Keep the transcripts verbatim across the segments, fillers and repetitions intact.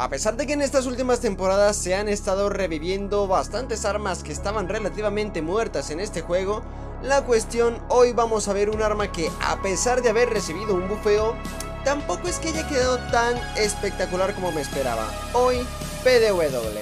A pesar de que en estas últimas temporadas se han estado reviviendo bastantes armas que estaban relativamente muertas en este juego, la cuestión, hoy vamos a ver un arma que, a pesar de haber recibido un bufeo, tampoco es que haya quedado tan espectacular como me esperaba. Hoy, P D W.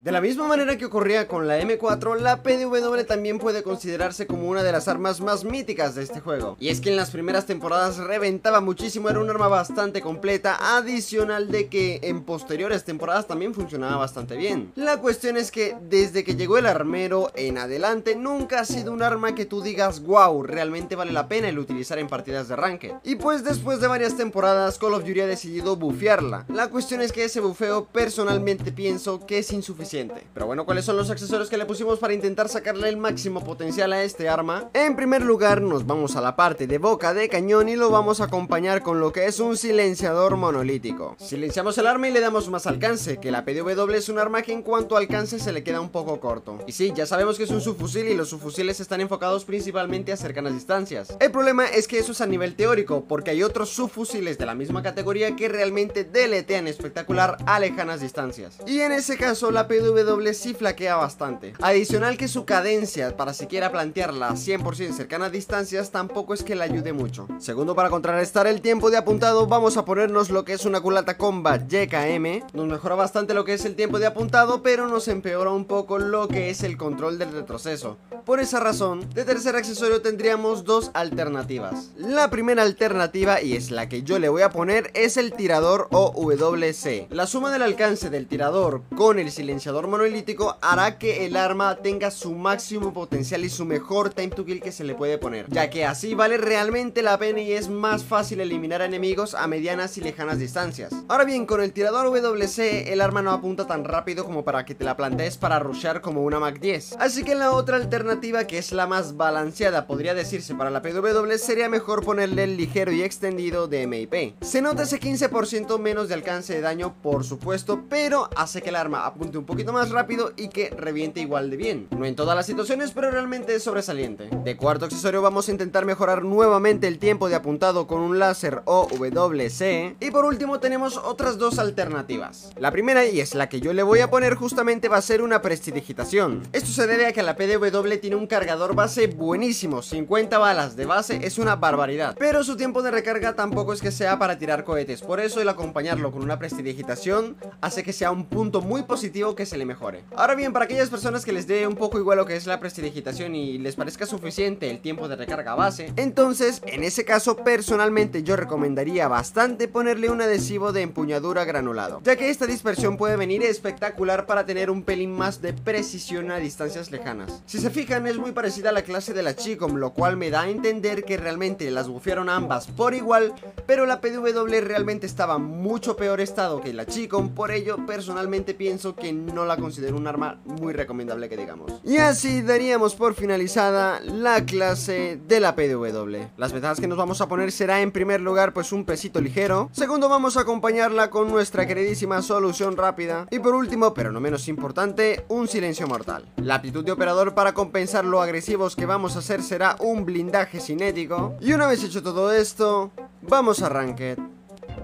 De la misma manera que ocurría con la M cuatro, la P D W también puede considerarse como una de las armas más míticas de este juego. Y es que en las primeras temporadas reventaba muchísimo, era un arma bastante completa, adicional de que en posteriores temporadas también funcionaba bastante bien. La cuestión es que desde que llegó el armero en adelante, nunca ha sido un arma que tú digas, wow, realmente vale la pena el utilizar en partidas de ranked. Y pues después de varias temporadas, Call of Duty ha decidido bufearla. La cuestión es que ese bufeo personalmente pienso que es insuficiente. Pero bueno, ¿cuáles son los accesorios que le pusimos para intentar sacarle el máximo potencial a este arma? En primer lugar, nos vamos a la parte de boca de cañón y lo vamos a acompañar con lo que es un silenciador monolítico. Silenciamos el arma y le damos más alcance, que la P D W es un arma que en cuanto a alcance se le queda un poco corto. Y sí, ya sabemos que es un subfusil y los subfusiles están enfocados principalmente a cercanas distancias. El problema es que eso es a nivel teórico, porque hay otros subfusiles de la misma categoría que realmente deletean espectacular a lejanas distancias. Y en ese caso la P D W sí flaquea bastante. Adicional que su cadencia para siquiera plantearla cien por ciento cercana a distancias tampoco es que le ayude mucho. Segundo, para contrarrestar el tiempo de apuntado vamos a ponernos lo que es una culata combat Y K M. Nos mejora bastante lo que es el tiempo de apuntado, pero nos empeora un poco lo que es el control del retroceso. Por esa razón, de tercer accesorio tendríamos dos alternativas. La primera alternativa, y es la que yo le voy a poner, es el tirador o W C. La suma del alcance del tirador con el silenciador monolítico hará que el arma tenga su máximo potencial y su mejor time to kill que se le puede poner, ya que así vale realmente la pena y es más fácil eliminar a enemigos a medianas y lejanas distancias. Ahora bien, con el tirador W C el arma no apunta tan rápido como para que te la plantees para rushear como una M A C diez, así que la otra alternativa, que es la más balanceada podría decirse para la P D W, sería mejor ponerle el ligero y extendido de M I P. Se nota ese quince por ciento menos de alcance de daño por supuesto, pero hace que el arma apunte un poquito más rápido y que reviente igual de bien. No en todas las situaciones, pero realmente es sobresaliente. De cuarto accesorio vamos a intentar mejorar nuevamente el tiempo de apuntado con un láser o W C. Y por último tenemos otras dos alternativas. La primera, y es la que yo le voy a poner, justamente va a ser una prestidigitación. Esto se debe a que la P D W tiene un cargador base buenísimo, cincuenta balas de base es una barbaridad, pero su tiempo de recarga tampoco es que sea para tirar cohetes. Por eso el acompañarlo con una prestidigitación hace que sea un punto muy positivo que se le mejore. Ahora bien, para aquellas personas que les dé un poco igual lo que es la prestidigitación y les parezca suficiente el tiempo de recarga base, entonces en ese caso personalmente yo recomendaría bastante ponerle un adhesivo de empuñadura granulado, ya que esta dispersión puede venir espectacular para tener un pelín más de precisión a distancias lejanas. Si se fijan, es muy parecida a la clase de la Chicom, lo cual me da a entender que realmente las bufearon ambas por igual, pero la P D W realmente estaba en mucho peor estado que la Chicom, por ello personalmente pienso que no la considero un arma muy recomendable que digamos. Y así daríamos por finalizada la clase de la P D W. Las ventajas que nos vamos a poner será, en primer lugar, pues un pesito ligero. Segundo, vamos a acompañarla con nuestra queridísima solución rápida. Y por último, pero no menos importante, un silencio mortal. La aptitud de operador para compensar lo agresivos que vamos a hacer será un blindaje cinético. Y una vez hecho todo esto, vamos a ranked.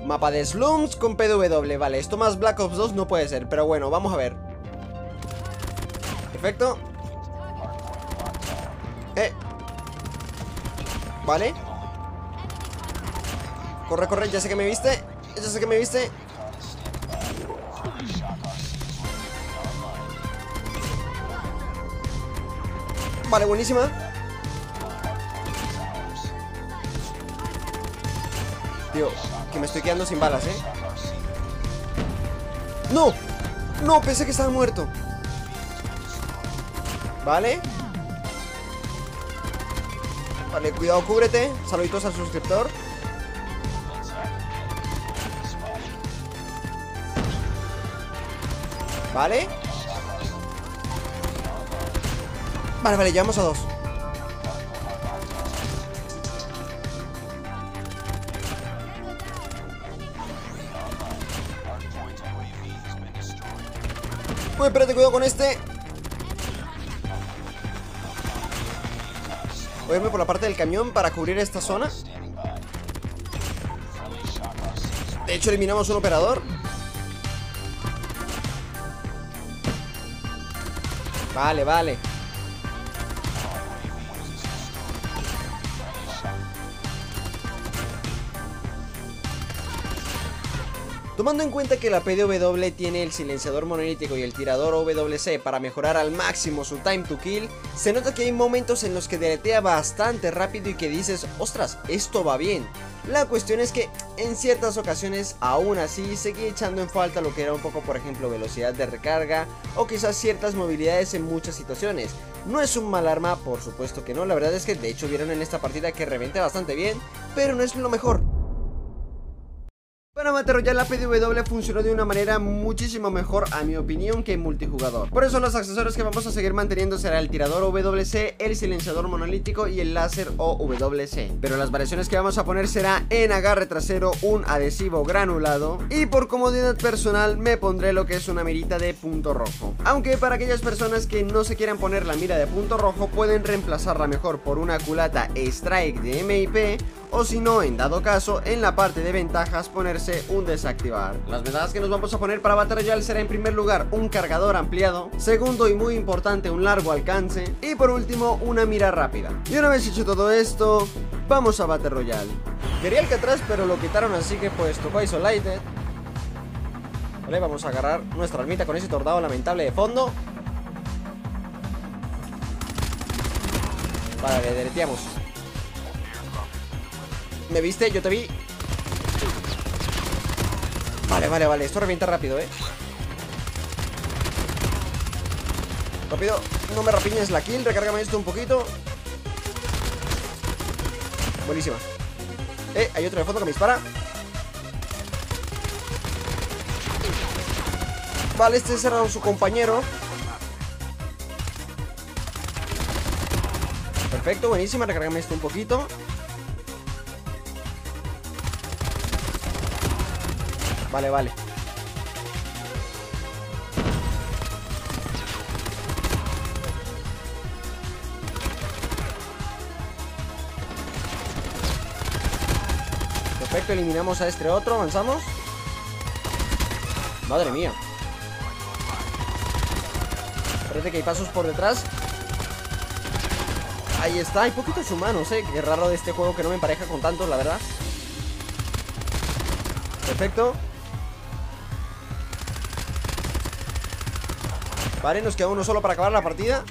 Mapa de Slums con P D W, vale, esto más Black Ops dos no puede ser, pero bueno, vamos a ver. Perfecto. Eh Vale. Corre, corre, ya sé que me viste. Ya sé que me viste. Vale, buenísima. Tío, que me estoy quedando sin balas, eh. No, no, pensé que estaba muerto. Vale. Vale, cuidado, cúbrete. Saluditos al suscriptor. Vale. Vale, vale, llevamos a dos. Uy, espérate, cuidado con este. Voy a irme por la parte del camión para cubrir esta zona. De hecho, eliminamos un operador. Vale, vale. Tomando en cuenta que la P D W tiene el silenciador monolítico y el tirador O W C para mejorar al máximo su time to kill, se nota que hay momentos en los que deletea bastante rápido y que dices, ostras, esto va bien. La cuestión es que en ciertas ocasiones aún así seguí echando en falta lo que era un poco, por ejemplo, velocidad de recarga o quizás ciertas movilidades en muchas situaciones. No es un mal arma, por supuesto que no, la verdad es que de hecho vieron en esta partida que reventé bastante bien, pero no es lo mejor. Para Battle Royale la P D W funcionó de una manera muchísimo mejor, a mi opinión, que multijugador. Por eso los accesorios que vamos a seguir manteniendo será el tirador O W C, el silenciador monolítico y el láser O W C. Pero las variaciones que vamos a poner será en agarre trasero un adhesivo granulado y por comodidad personal me pondré lo que es una mirita de punto rojo. Aunque para aquellas personas que no se quieran poner la mira de punto rojo pueden reemplazarla mejor por una culata Strike de M I P o si no, en dado caso, en la parte de ventajas ponerse un desactivar. Las medallas que nos vamos a poner para Battle Royale será en primer lugar un cargador ampliado, segundo y muy importante un largo alcance y por último una mira rápida. Y una vez hecho todo esto, vamos a Battle Royale. Quería el que atrás pero lo quitaron, así que pues tocó Isolated. Vale, vamos a agarrar nuestra armita con ese tordado lamentable de fondo. Vale, le deleteamos. ¿Me viste? Yo te vi. Vale, vale, vale, esto revienta rápido, eh. Rápido, no me rapiñes la kill, recárgame esto un poquito. Buenísima. Eh, hay otro de fondo que me dispara. Vale, este cerrado su compañero. Perfecto, buenísima, recárgame esto un poquito. Vale, vale. Perfecto, eliminamos a este otro, avanzamos. Madre mía. Parece que hay pasos por detrás. Ahí está, hay poquitos humanos, eh. Qué raro de este juego que no me empareja con tantos, la verdad. Perfecto. Vale, nos queda uno solo para acabar la partida.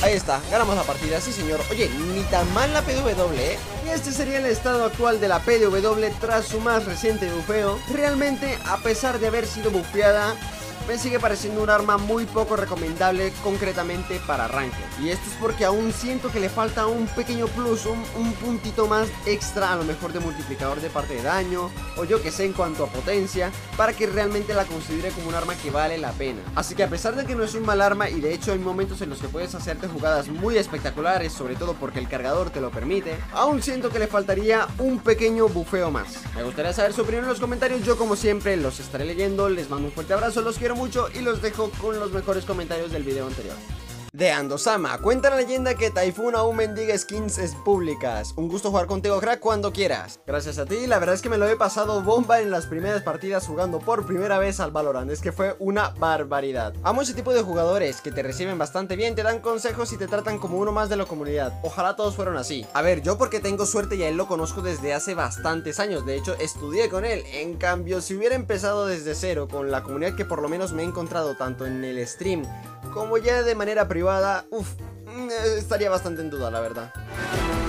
Ahí está, ganamos la partida, sí señor. Oye, ni tan mal la P D W, ¿eh? Y este sería el estado actual de la P D W tras su más reciente bufeo. Realmente, a pesar de haber sido bufeada, me sigue pareciendo un arma muy poco recomendable concretamente para ranked. Y esto es porque aún siento que le falta un pequeño plus, un, un puntito más extra, a lo mejor de multiplicador de parte de daño o yo que sé en cuanto a potencia, para que realmente la considere como un arma que vale la pena. Así que a pesar de que no es un mal arma y de hecho hay momentos en los que puedes hacerte jugadas muy espectaculares, sobre todo porque el cargador te lo permite, aún siento que le faltaría un pequeño bufeo más. Me gustaría saber su opinión en los comentarios, yo como siempre los estaré leyendo, les mando un fuerte abrazo, los quiero mucho y los dejo con los mejores comentarios del video anterior. De Andosama, cuenta la leyenda que Typhoon aún mendiga skins públicas. Un gusto jugar contigo, crack, cuando quieras. Gracias a ti, la verdad es que me lo he pasado bomba en las primeras partidas jugando por primera vez al Valorant. Es que fue una barbaridad. Amo ese tipo de jugadores que te reciben bastante bien, te dan consejos y te tratan como uno más de la comunidad. Ojalá todos fueran así. A ver, yo porque tengo suerte y a él lo conozco desde hace bastantes años. De hecho, estudié con él. En cambio, si hubiera empezado desde cero con la comunidad que por lo menos me he encontrado tanto en el stream como ya de manera privada, uff, estaría bastante en duda, la verdad.